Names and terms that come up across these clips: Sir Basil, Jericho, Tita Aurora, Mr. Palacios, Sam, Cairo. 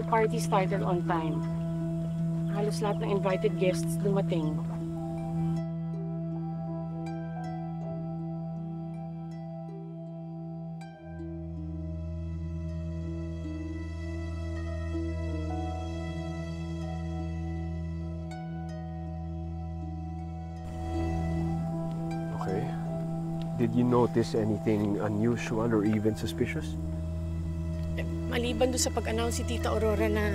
the party started on time. Halos lahat ng invited guests dumating. Okay. Did you notice anything unusual or even suspicious? Maliban doon sa pag-announce si Tita Aurora na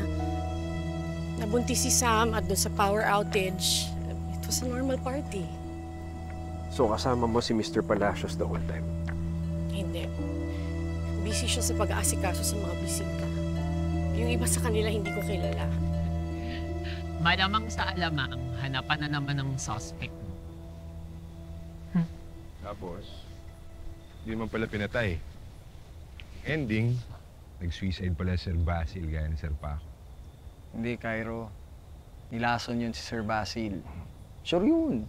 nabuntis si Sam at doon sa power outage, it was a normal party. So kasama mo si Mr. Palacios the whole time? Hindi. Busy siya sa pag-aasikaso sa mga bisita. Yung iba sa kanila hindi ko kilala. Malamang sa alamang, hanapan na naman ng suspect mo. Hm. Tapos, hindi naman pala pinatay. Ending. Nag-suicide pala Sir Basil, gaya ni Sir Paco. Hindi, Cairo. Nilason yun si Sir Basil. Sure yun.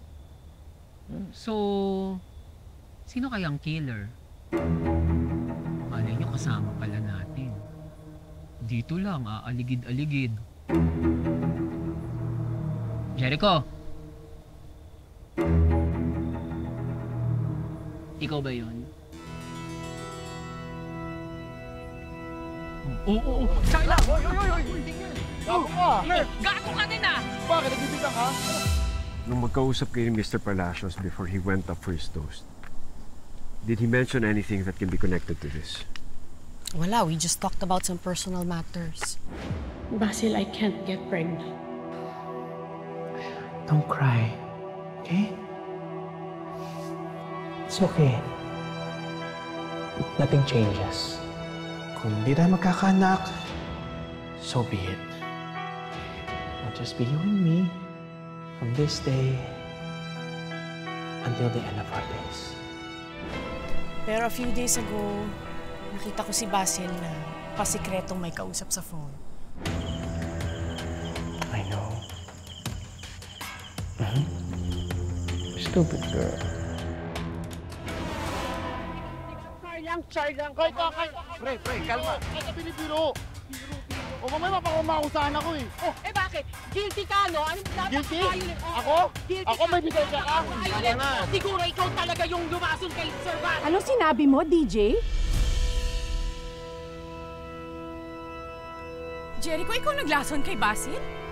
So, sino kayang killer? Malay nyo kasama pala natin. Dito lang, aaligid-aligid. Jericho! Ikaw ba yun? Oo! Sa'yo lang! Oy! Gago ka! Gago ka din ah! Bakit? Nagbibigla ka? Nung magkausap kayo ni Mr. Palacios before he went up for his toast, did he mention anything that can be connected to this? Wala. We just talked about some personal matters. Basil, I can't get pregnant. Don't cry. Okay? It's okay. Nothing changes. Kung hindi tayo magkakaanak, so be it. It'll just be you and me from this day until the end of our days. Pero a few days ago, nakita ko si Basil na pasikretong may kausap sa phone. I know. Stupid girl. Char lang. Pre, kalma. Kaya binibiro. O mamay mapakumakusahan ako eh. Oh. Eh bakit? Guilty ka, no? Anong guilty? Ako? Guilty ako ka. May bigay ka ka? Ayun na. Siguro ikaw talaga yung lumason kay Sir Basil. Ano sinabi mo, DJ? Jericho, ikaw naglason kay Basil?